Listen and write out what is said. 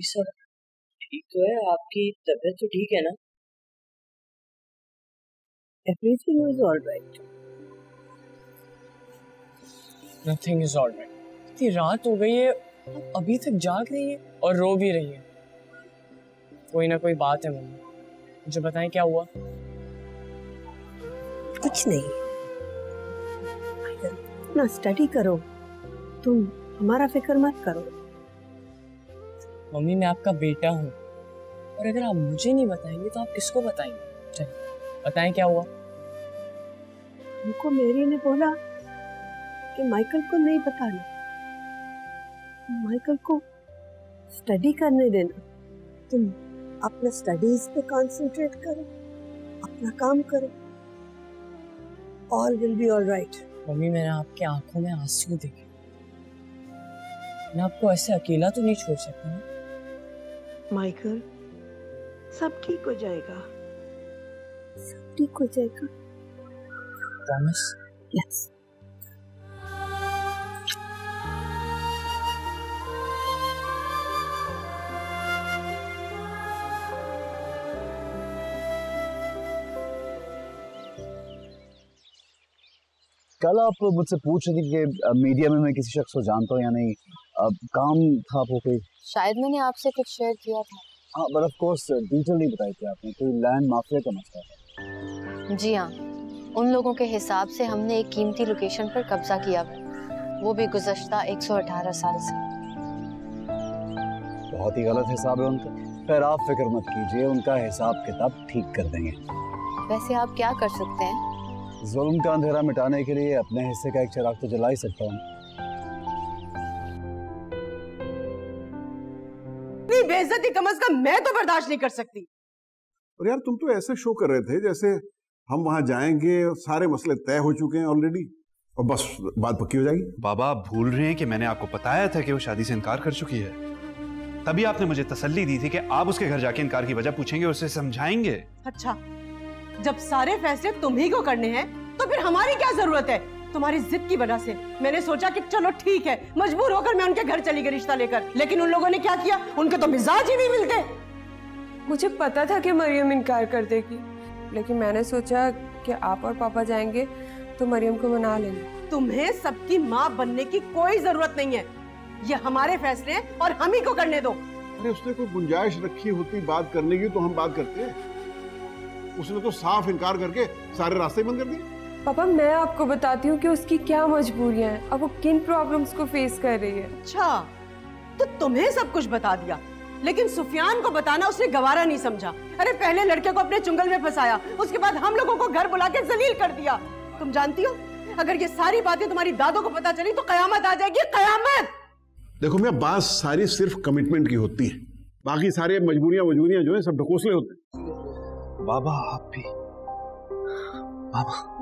जी sir, ठीक तो है, आपकी तबीयत तो ठीक है ना? Everything is all right. Nothing is all right. इतनी रात हो गई है, अभी तक जाग रही है और रो भी रही है। कोई ना कोई बात है मम्मी, मुझे बताएं क्या हुआ? कुछ नहीं, ना स्टडी करो, तुम हमारा फिक्र मत करो। मम्मी मैं आपका बेटा हूँ और अगर आप मुझे नहीं बताएंगे तो आप किसको बताएंगे? चलिए बताएं क्या हुआ। उनको मेरी ने बोला कि माइकल को नहीं बताना, माइकल को स्टडी करने देना, तुम अपना स्टडीज पे कंसंट्रेट करो, अपना काम करो, all will be all right. Mummy मैंने आपकी आंखों में आंसू देखे, मैं आपको ऐसे अकेला तो नहीं छोड़ सकती ना। माइकल सब ठीक हो जाएगा, सब ठीक हो जाएगा, प्रॉमिस? यस। कल आप मुझसे पूछ रही थी कि मीडिया में मैं किसी शख्स को जानता हूँ या नहीं, काम था आपको कोई? शायद मैंने आपसे कुछ शेयर किया था। हाँ बट ऑफ कोर्स डिटेल नहीं बताई थी आपने, कोई लैंड माफिया का मसला था। जी हाँ, उन लोगों के हिसाब से हमने एक कीमती लोकेशन पर कब्जा किया, वो भी गुज़श्ता 118 साल से। बहुत ही गलत हिसाब है उनका, पर आप फिक्र मत कीजिए, उनका हिसाब किताब ठीक कर देंगे। वैसे आप क्या कर सकते हैं? जुल्म का अंधेरा मिटाने के लिए अपने हिस्से का एक चिराग तो जला ही सकता हूँ। नहीं बेइज्जती कम से कम मैं तो बर्दाश्त नहीं कर सकती। और यार तुम तो ऐसे शो कर रहे थे जैसे हम वहाँ जाएंगे, सारे मसले तय हो चुके हैं ऑलरेडी और बस बात पक्की हो जाएगी। बाबा आप भूल रहे हैं कि मैंने आपको बताया था कि वो शादी से इनकार कर चुकी है, तभी आपने मुझे तसल्ली दी थी कि आप उसके घर जाके इनकार की वजह पूछेंगे और उसे समझाएंगे। अच्छा जब सारे फैसले तुम ही को करने हैं तो फिर हमारी क्या जरूरत है? तुम्हारी जिद की वजह से मैंने सोचा कि चलो ठीक है, मजबूर होकर मैं उनके घर चली गई रिश्ता लेकर, लेकिन उन लोगों ने क्या किया, उनके तो मिजाज ही नहीं मिलते। मुझे पता था कि मरियम इनकार कर देगी, लेकिन मैंने सोचा कि आप और पापा जाएंगे तो मरियम को मना लेंगे। तुम्हें सबकी माँ बनने की कोई जरूरत नहीं है, ये हमारे फैसले हैं और हम ही को करने दो। उसने कोई गुंजाइश रखी होती बात करने की तो हम बात करते हैं, उसने तो साफ इनकार करके सारे रास्ते बंद कर दिए। पापा मैं आपको बताती हूँ कि उसकी क्या मजबूरियाँ हैं, अब वो किन प्रॉब्लम्स को फेस कर रही है। अच्छा तो तुम्हें सब कुछ बता दिया, लेकिन सुफियान को बताना उसने गवारा नहीं समझा। अरे पहले लड़के को अपने चुंगल में फंसाया, उसके बाद हम लोगों को घर बुला के जलील कर दिया। तुम जानती हो अगर ये सारी बातें तुम्हारी दादों को पता चली तो कयामत आ जाएगी, कयामत। देखो मैं बात सारी सिर्फ कमिटमेंट की होती है, बाकी सारी मजबूरियां जो है सब ढकोसले होते हैं। बाबा आप भी, बाबा